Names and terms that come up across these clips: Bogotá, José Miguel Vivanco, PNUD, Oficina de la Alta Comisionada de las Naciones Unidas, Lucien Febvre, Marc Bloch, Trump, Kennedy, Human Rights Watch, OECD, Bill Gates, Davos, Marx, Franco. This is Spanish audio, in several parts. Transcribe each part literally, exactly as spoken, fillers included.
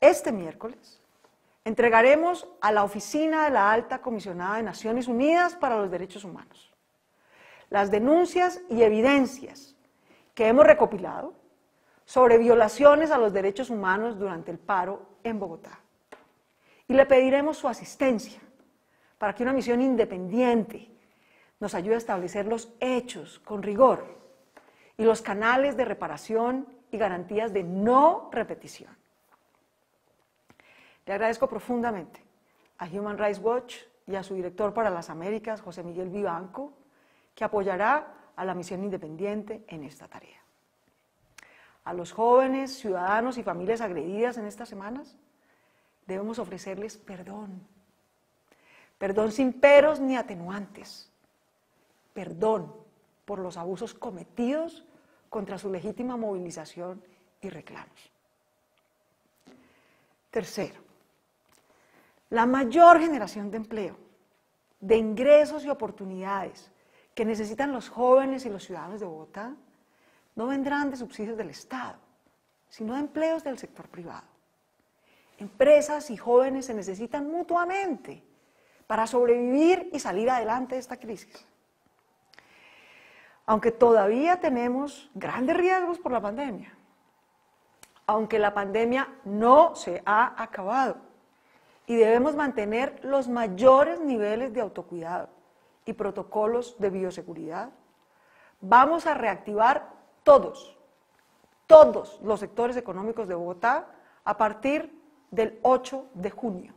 este miércoles entregaremos a la oficina de la Alta Comisionada de Naciones Unidas para los Derechos Humanos las denuncias y evidencias que hemos recopilado sobre violaciones a los derechos humanos durante el paro en Bogotá. Y le pediremos su asistencia para que una misión independiente nos ayude a establecer los hechos con rigor y los canales de reparación y garantías de no repetición. Le agradezco profundamente a Human Rights Watch y a su director para las Américas, José Miguel Vivanco, que apoyará a la misión independiente en esta tarea. A los jóvenes, ciudadanos y familias agredidas en estas semanas, debemos ofrecerles perdón. Perdón sin peros ni atenuantes. Perdón por los abusos cometidos contra su legítima movilización y reclamos. Tercero, la mayor generación de empleo, de ingresos y oportunidades que necesitan los jóvenes y los ciudadanos de Bogotá no vendrán de subsidios del Estado, sino de empleos del sector privado. Empresas y jóvenes se necesitan mutuamente para sobrevivir y salir adelante de esta crisis. Aunque todavía tenemos grandes riesgos por la pandemia, aunque la pandemia no se ha acabado y debemos mantener los mayores niveles de autocuidado y protocolos de bioseguridad, vamos a reactivar Todos, todos los sectores económicos de Bogotá a partir del ocho de junio.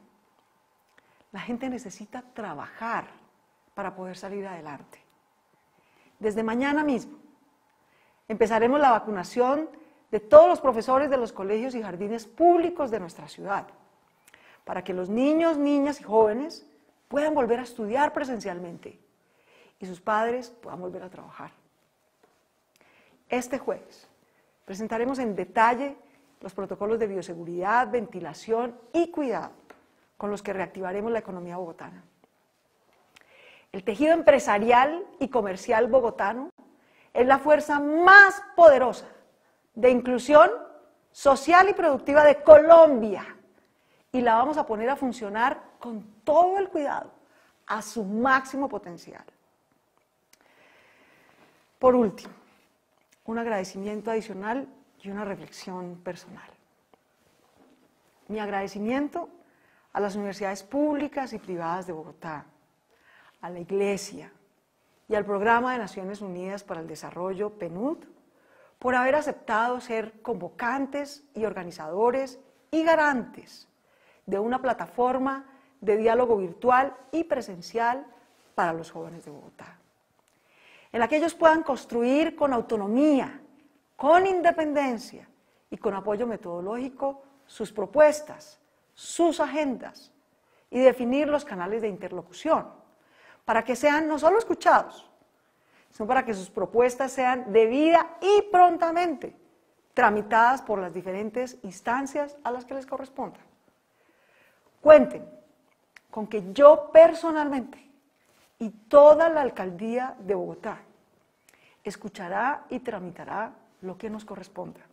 La gente necesita trabajar para poder salir adelante. Desde mañana mismo empezaremos la vacunación de todos los profesores de los colegios y jardines públicos de nuestra ciudad, para que los niños, niñas y jóvenes puedan volver a estudiar presencialmente y sus padres puedan volver a trabajar. Este jueves presentaremos en detalle los protocolos de bioseguridad, ventilación y cuidado con los que reactivaremos la economía bogotana. El tejido empresarial y comercial bogotano es la fuerza más poderosa de inclusión social y productiva de Colombia y la vamos a poner a funcionar con todo el cuidado, a su máximo potencial. Por último, un agradecimiento adicional y una reflexión personal. Mi agradecimiento a las universidades públicas y privadas de Bogotá, a la Iglesia y al Programa de Naciones Unidas para el Desarrollo, P N U D, por haber aceptado ser convocantes y organizadores y garantes de una plataforma de diálogo virtual y presencial para los jóvenes de Bogotá, en la que ellos puedan construir con autonomía, con independencia y con apoyo metodológico sus propuestas, sus agendas y definir los canales de interlocución para que sean no solo escuchados, sino para que sus propuestas sean debida y prontamente tramitadas por las diferentes instancias a las que les corresponda. Cuenten con que yo personalmente y toda la Alcaldía de Bogotá escuchará y tramitará lo que nos corresponda.